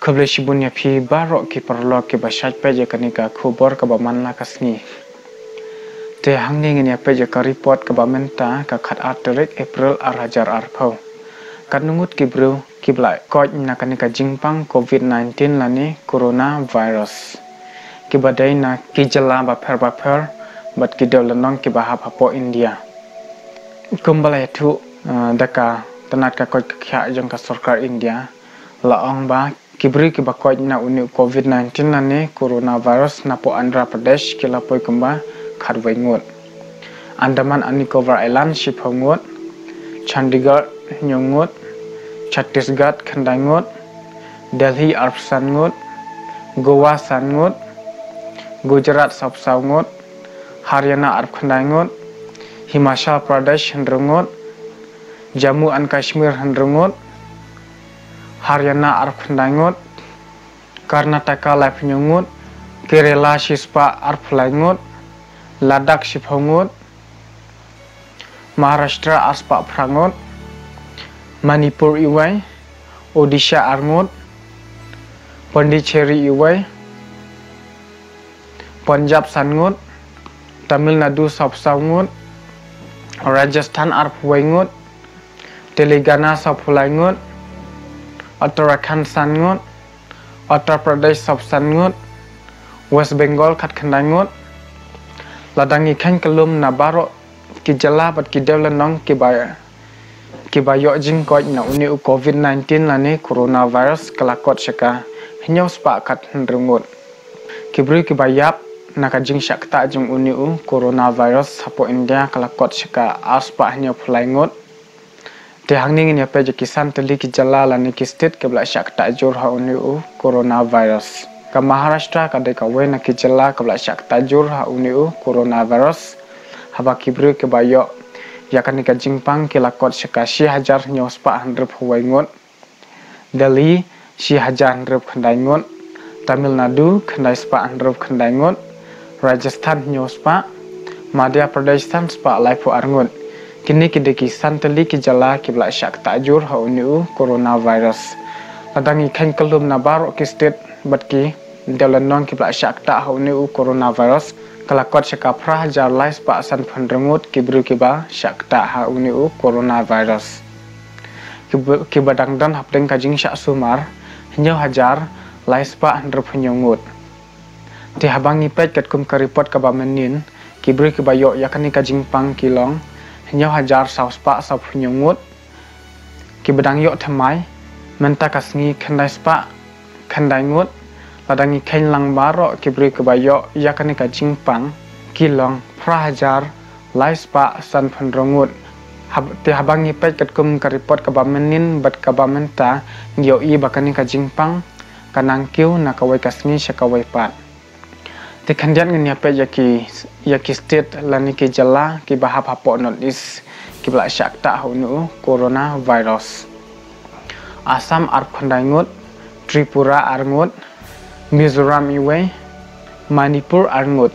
Keble shibunya pi barok ki perlo ki basyat peje kenika kubor kebaman lakasni. Te hanging ini peje ke report kebamenta ke kat arterik April arhajar arpau. Kat nungut kibru kiblai kot nakanika jingpang COVID-19 lani corona virus. Kibadai na kijela baper-baper bat kidau lenong kibahap hapo India. Kumbalai tu daka tenat kakot kakyak jangka sorkar India. Laong ba kibri kibakoj na uni COVID-19 nani coronavirus napo Andhra Pradesh kilapoi kemba karwai ngut. Andaman and Nicobar Island shipho ngut, Chandigarh nyongut, Chhattisgarh khandai ngut, Delhi arpsan ngut, Goa san ngut, Gujarat sapsau ngut, Haryana arp khandai ngut, Himachal Pradesh hendrungut, Jammu and Kashmir hendrungut, Haryana arp khandai ngut, Karnataka laif nyongut, Kerala shispa arp lai ngut, Ladakh shipho ngut, Maharashtra aspa prangut, Manipur iwai, Odisha arngut, Pondicherry iwai, Punjab sangut, Tamil Nadu sapsau ngut, Rajasthan arp wai ngut, Telangana sapulai ngut, Uttarakhand san ngut, Uttar Pradesh sab san ngut, West Bengal kat khandai ngut, ladangi kan kelum na barok ki jala bat ki dewla nong ki bayo jing koj na uni COVID-19 lani coronavirus kelakot syaka hinyo spak kat hendrungut. Kibri ki bayap na ka jing syakta jing uni coronavirus hapo India kelakot syaka aspak hinyo pulai ngut. Tehangning ini apa jekisan teli kijala lani kistit kebelak syak tajur ha uniu coronavirus. Ke Maharashtra kadai kawe na kijala kebelak syak tajur ha uniu coronavirus. Haba kibri kebayok yakan nika jingpang kilakot syakasi hajar nyospa handrep huwai ngut. Delhi si hajar handrep khandai ngut. Tamil Nadu khandai spa handrep khandai ngut. Rajasthan nyospa. Madhya Pradesh san spa laifu arngut. Kini kidekisan teli kijala kiblak syak tajur ha uniu coronavirus. Ladangi kan kelum na barok ki state batki dalanong kiblak syak ta ha uniu coronavirus. Kelakot syakapra hajar lai spak san pandrengut kibru kiba syak ta ha uniu coronavirus. Kibadangdan hapdeng kajing syak sumar hinyo hajar lai spak handrep hinyongut. Tihabangi pet katkum karipot kabamenin kibru kibayok yakani kajing pang kilong nyo hajar sauspa saw punyungut ki bedang yok thamai menta kasngi khandai spa khandai ngut ladangi khain lang baro ki bri ke bayo yakani ka jingpang kilong pra hajar lai spa san phandrongut habte habangi pet katkum ka report ka bamenin bat ka bamenta ngio i bakani ka jingpang kanang kiu nakawai kasngi shakawai pat Tekandian ngin yape yaki state lani ki jala ki bahap hapo notis ki blak syak ta hunu corona virus. Assam arp khandai ngut, Tripura arngut, Mizoram iwe, Manipur arngut.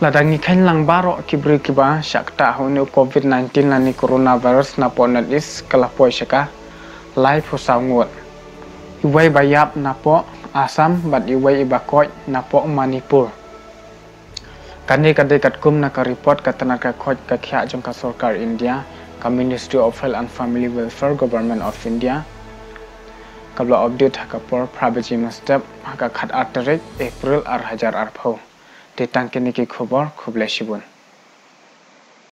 Ladangi kan lang barok ki bri ki ba syak ta hunu COVID-19 lani corona virus napo notis kalapoi syaka live husangut. Iwe bayap napo Assam bat iwai ibakoj napok Manipur. Kani kadai katkum naka report katanaka koj kakyak jangka sorkar India ka Ministry of Health and Family Welfare Government of India. Kabla update hakapor prabajima step haka khat arterik April ar hajar arpau. Ditangkini ki khobor khubleshibun.